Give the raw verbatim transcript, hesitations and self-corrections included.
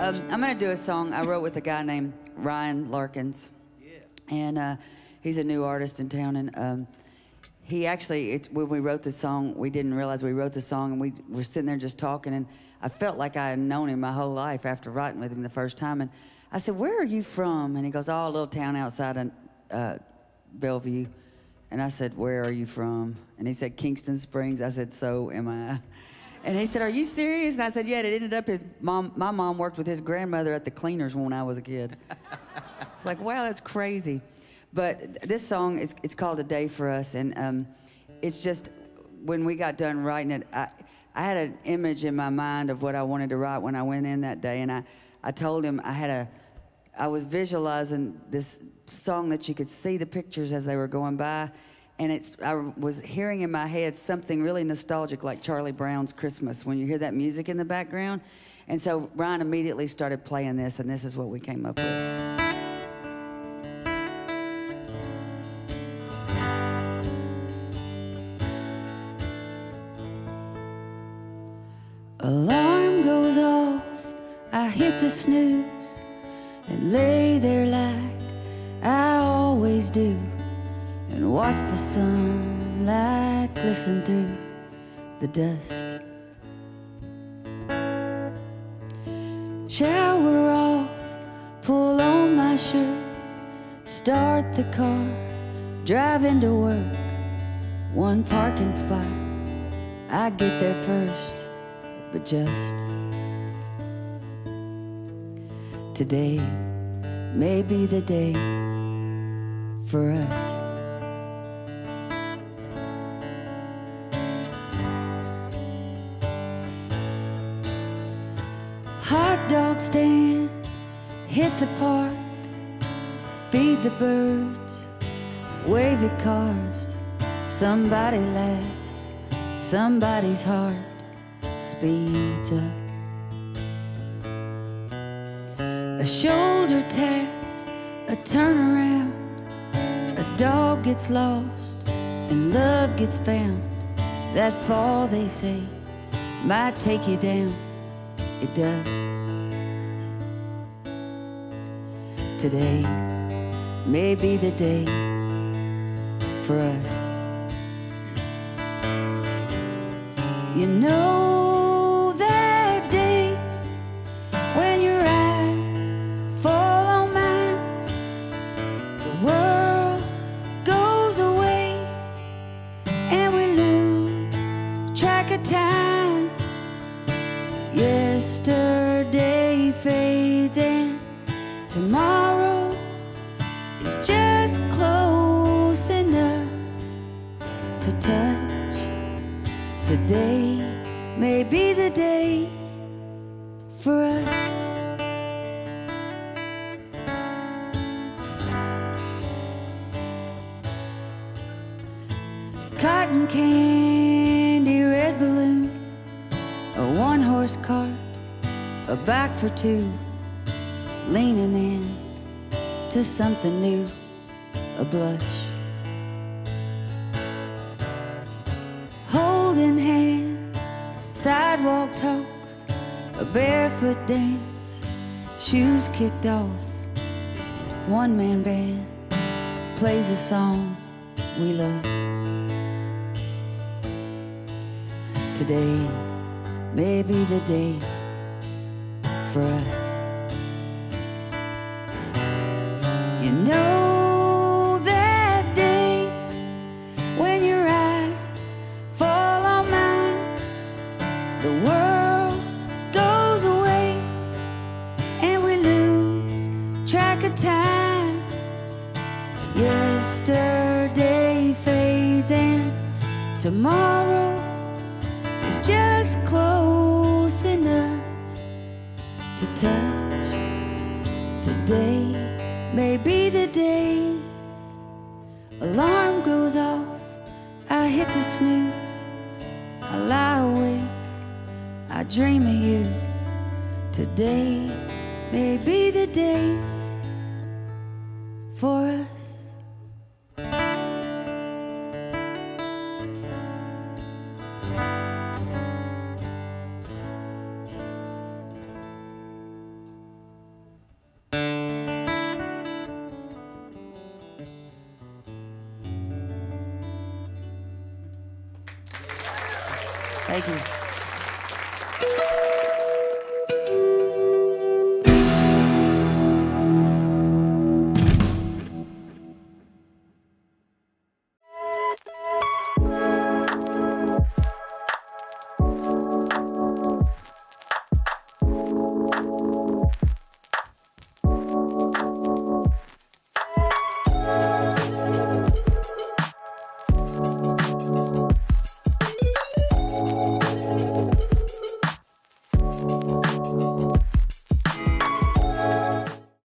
Um, I'm going to do a song I wrote with a guy named Ryan Larkins. Yeah. And uh, he's a new artist in town. And um, he actually, it's, when we wrote this song, we didn't realize we wrote the song. And we were sitting there just talking. And I felt like I had known him my whole life after writing with him the first time. And I said, "Where are you from?" And he goes, "Oh, a little town outside of uh, Bellevue." And I said, "Where are you from?" And he said, "Kingston Springs." I said, "So am I." And he said, "Are you serious?" And I said, "Yeah." And it ended up his mom, my mom worked with his grandmother at the cleaners when I was a kid. It's like, wow, that's crazy. But this song, is, it's called A Day For Us. And um, it's just, when we got done writing it, I, I had an image in my mind of what I wanted to write when I went in that day. And I, I told him I had a, I was visualizing this song that you could see the pictures as they were going by. And it's, I was hearing in my head something really nostalgic, like Charlie Brown's Christmas, when you hear that music in the background. And so Ryan immediately started playing this, and this is what we came up with. Alarm goes off, I hit the snooze, and lay there like I always do. And watch the sunlight glisten through the dust. Shower off, pull on my shirt, start the car, drive into work. One parking spot, I get there first, but just today may be the day for us. Dog stand, hit the park, feed the birds, wave at cars. Somebody laughs, somebody's heart speeds up. A shoulder tap, a turnaround, a dog gets lost and love gets found. That fall, they say, might take you down. It does. Today may be the day for us. You know that day when your eyes fall on mine, the world goes away and we lose track of time. Yesterday fades and tomorrow just close enough to touch. Today may be the day for us. Cotton candy, red balloon, a one-horse cart, a back for two, leaning in to something new, a blush. Holding hands, sidewalk talks, a barefoot dance, shoes kicked off, one man band plays a song we love. Today may be the day for us. You know that day when your eyes fall on mine, the world goes away and we lose track of time. Yesterday fades and tomorrow is just close enough to touch. Today may be the day. Alarm goes off, I hit the snooze, I lie awake, I dream of you. Today may be the day for us. Thank you.